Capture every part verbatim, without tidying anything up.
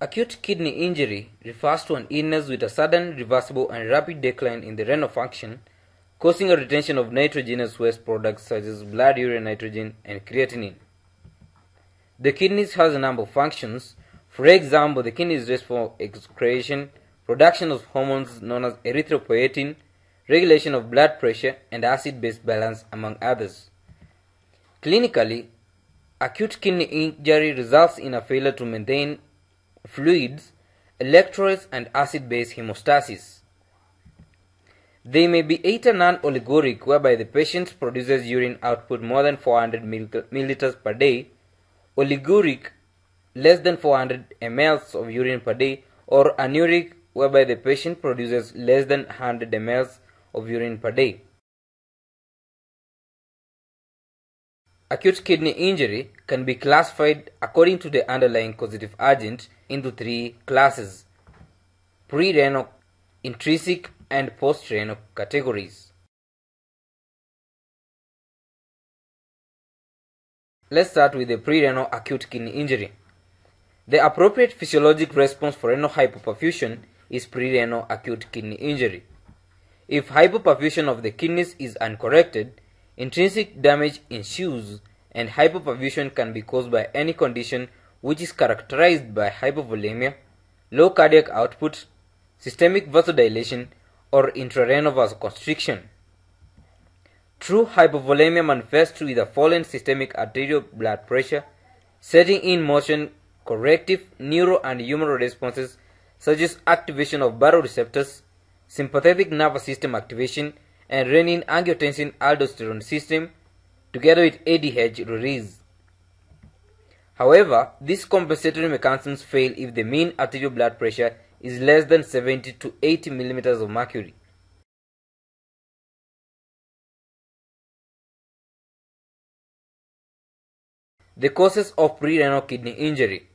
Acute kidney injury refers to an illness with a sudden, reversible, and rapid decline in the renal function, causing a retention of nitrogenous waste products such as blood, urine, nitrogen, and creatinine. The kidneys has a number of functions. For example, the kidney is responsible for excretion, production of hormones known as erythropoietin, regulation of blood pressure, and acid-base balance, among others. Clinically, acute kidney injury results in a failure to maintain fluids, electrolytes, and acid-base hemostasis. They may be either non-oliguric, whereby the patient produces urine output more than four hundred milliliters per day, oliguric, less than four hundred milliliters of urine per day, or anuric, whereby the patient produces less than one hundred milliliters of urine per day. Acute kidney injury can be classified according to the underlying causative agent into three classes: prerenal, intrinsic, and post-renal categories. Let's start with the prerenal acute kidney injury. The appropriate physiologic response for renal hypoperfusion is prerenal acute kidney injury. If hypoperfusion of the kidneys is uncorrected, intrinsic damage ensues, and hypoperfusion can be caused by any condition which is characterized by hypovolemia, low cardiac output, systemic vasodilation, or intrarenal vasoconstriction. True hypovolemia manifests with a fallen systemic arterial blood pressure, setting in motion corrective neuro and humoral responses such as activation of baroreceptors, sympathetic nervous system activation, and renin-angiotensin aldosterone system, together with A D H release. However, these compensatory mechanisms fail if the mean arterial blood pressure is less than seventy to eighty millimeters of mercury. The causes of prerenal kidney injury.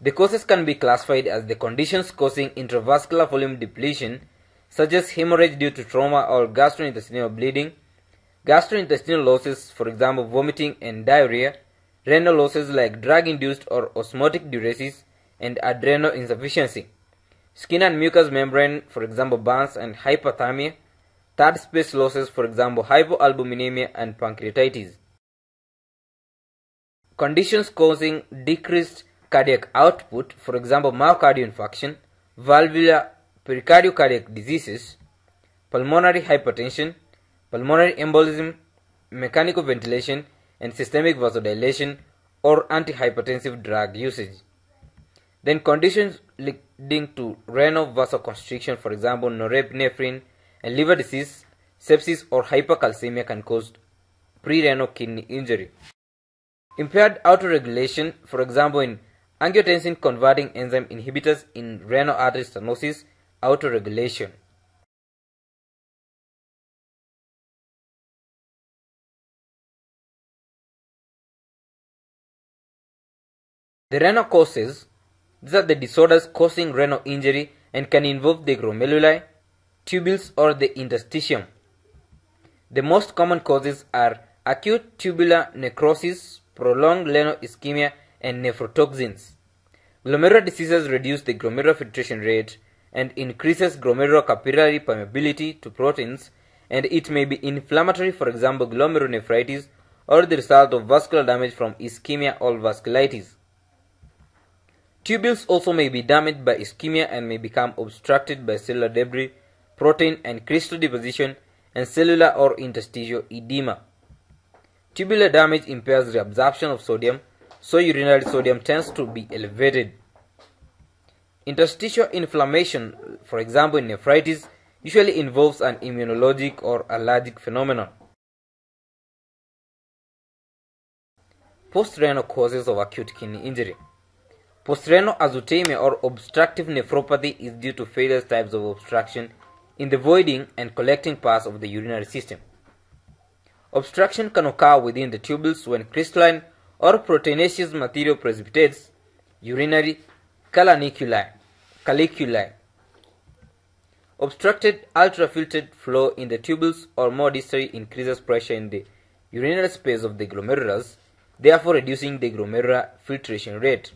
The causes can be classified as the conditions causing intravascular volume depletion, such as hemorrhage due to trauma or gastrointestinal bleeding, gastrointestinal losses, for example vomiting and diarrhea, renal losses like drug-induced or osmotic diuresis, and adrenal insufficiency, skin and mucous membrane, for example burns and hyperthermia, third space losses, for example hypoalbuminemia and pancreatitis. Conditions causing decreased cardiac output, for example myocardial infarction, valvular pericardio-cardiac diseases, pulmonary hypertension, pulmonary embolism, mechanical ventilation, and systemic vasodilation or antihypertensive drug usage. Then conditions leading to renal vasoconstriction, for example norepinephrine, and liver disease, sepsis, or hypocalcemia can cause prerenal kidney injury. Impaired autoregulation, for example in angiotensin converting enzyme inhibitors in renal artery stenosis, autoregulation. The renal causes. These are the disorders causing renal injury and can involve the glomeruli, tubules, or the interstitium. The most common causes are acute tubular necrosis, prolonged renal ischemia, and nephrotoxins. Glomerular diseases reduce the glomerular filtration rate and increases glomerular capillary permeability to proteins, and it may be inflammatory, for example glomerulonephritis, or the result of vascular damage from ischemia or vasculitis. Tubules also may be damaged by ischemia and may become obstructed by cellular debris, protein and crystal deposition, and cellular or interstitial edema. Tubular damage impairs reabsorption of sodium, so urinary sodium tends to be elevated. Interstitial inflammation, for example in nephritis, usually involves an immunologic or allergic phenomenon. Post-renal causes of acute kidney injury. Post-renal azotemia or obstructive nephropathy is due to various types of obstruction in the voiding and collecting parts of the urinary system. Obstruction can occur within the tubules when crystalline or proteinaceous material precipitates, urinary caliculi, caliculi. Obstructed ultrafiltered flow in the tubules or more distally increases pressure in the urinary space of the glomerulus, therefore reducing the glomerular filtration rate.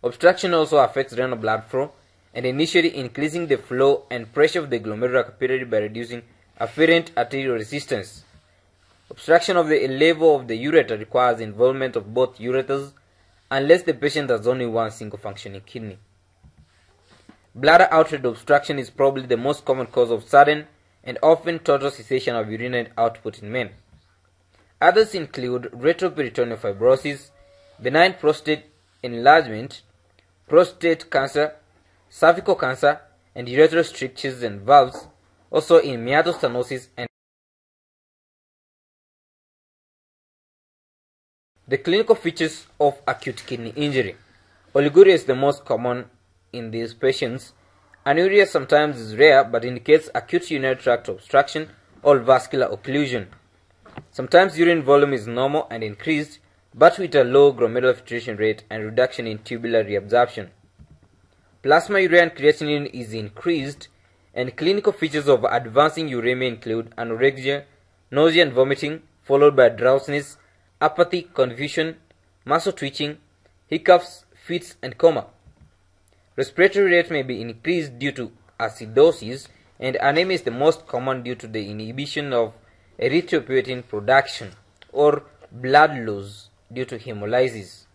Obstruction also affects renal blood flow and initially increasing the flow and pressure of the glomerular capillary by reducing afferent arterial resistance. Obstruction of the level of the ureter requires involvement of both ureters unless the patient has only one single functioning kidney. Bladder outlet obstruction is probably the most common cause of sudden and often total cessation of urinary output in men. Others include retroperitoneal fibrosis, benign prostate enlargement, prostate cancer, cervical cancer, and urethral strictures and valves, also in meatal stenosis and the clinical features of acute kidney injury. Oliguria is the most common in these patients. Anuria sometimes is rare but indicates acute urinary tract obstruction or vascular occlusion. Sometimes urine volume is normal and increased but with a low glomerular filtration rate and reduction in tubular reabsorption. Plasma urea and creatinine is increased, and clinical features of advancing uremia include anorexia, nausea and vomiting, followed by drowsiness, apathy, confusion, muscle twitching, hiccups, fits, and coma. Respiratory rate may be increased due to acidosis, and anemia is the most common due to the inhibition of erythropoietin production or blood loss due to hemolysis.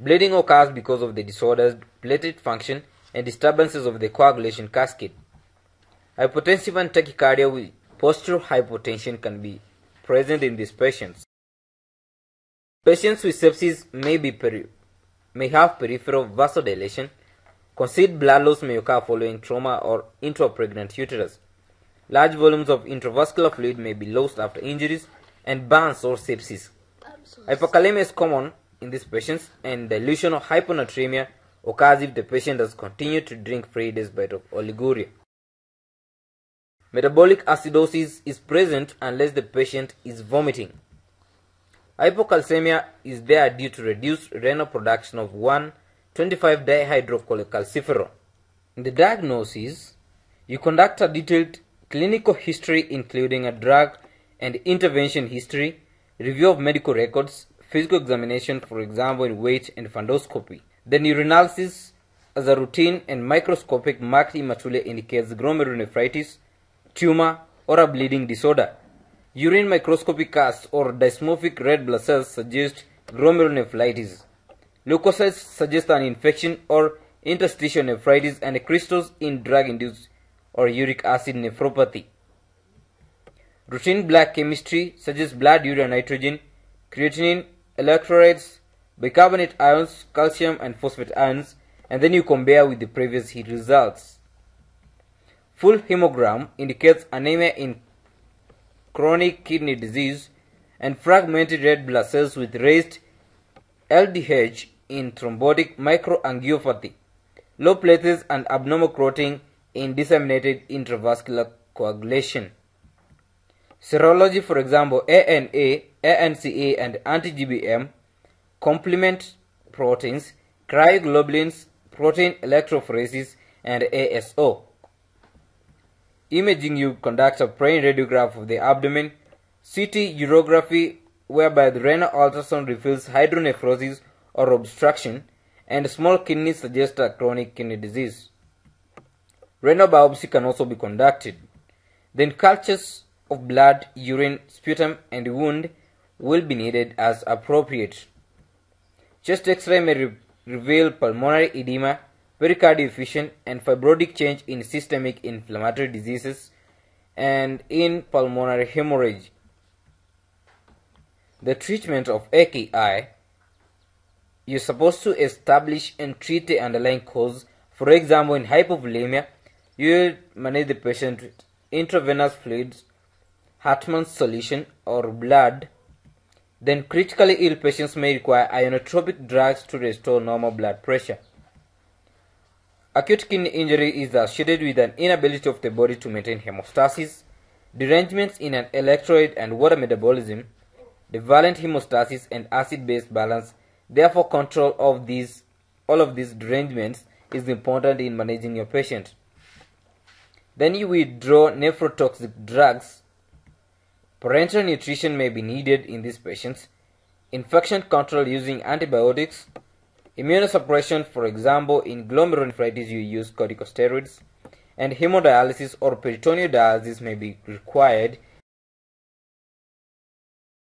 Bleeding occurs because of the disordered platelet function and disturbances of the coagulation cascade. Hypotensive and tachycardia with postural hypotension can be present in these patients. Patients with sepsis may, be peri may have peripheral vasodilation. Concealed blood loss may occur following trauma or into a pregnant uterus. Large volumes of intravascular fluid may be lost after injuries and burns or sepsis. Hypokalemia is common in these patients, and dilution or hyponatremia occurs if the patient has continued to drink three days despite of oliguria. Metabolic acidosis is present unless the patient is vomiting. Hypocalcemia is there due to reduced renal production of one twenty-five dihydrocholecalciferol. In the diagnosis, you conduct a detailed clinical history including a drug and intervention history, review of medical records, physical examination, for example in weight and fundoscopy. Then urinalysis as a routine and microscopic marked hematuria indicates glomerulonephritis, tumor, or a bleeding disorder. Urine microscopic casts or dysmorphic red blood cells suggest glomerulonephritis. Leukocytes suggest an infection or interstitial nephritis and crystals in drug-induced or uric acid nephropathy. Routine blood chemistry suggests blood urea nitrogen, creatinine, electrolytes, bicarbonate ions, calcium and phosphate ions, and then you compare with the previous results. Full hemogram indicates anemia in chronic kidney disease and fragmented red blood cells with raised L D H in thrombotic microangiopathy, low platelets and abnormal clotting in disseminated intravascular coagulation. Serology, for example, A N A, A N C A and anti-G B M, complement proteins, cryoglobulins, protein electrophoresis, and A S O. Imaging, you conduct a plain radiograph of the abdomen, C T urography whereby the renal ultrasound reveals hydronephrosis or obstruction, and small kidneys suggest a chronic kidney disease. Renal biopsy can also be conducted. Then cultures of blood, urine, sputum, and wound will be needed as appropriate. Chest X-ray may re reveal pulmonary edema, pericardioeffusion, and fibrotic change in systemic inflammatory diseases and in pulmonary hemorrhage. The treatment of A K I, you're supposed to establish and treat the underlying cause. For example, in hypovolemia, you manage the patient with intravenous fluids, Hartmann's solution or blood. Then critically ill patients may require ionotropic drugs to restore normal blood pressure. Acute kidney injury is associated with an inability of the body to maintain hemostasis, derangements in an electrolyte and water metabolism, the valent hemostasis and acid-base balance. Therefore, control of these, all of these derangements is important in managing your patient. Then you withdraw nephrotoxic drugs. Parenteral nutrition may be needed in these patients, infection control using antibiotics, Immunosuppression, for example, in glomerulonephritis you use corticosteroids, and hemodialysis or peritoneal dialysis may be required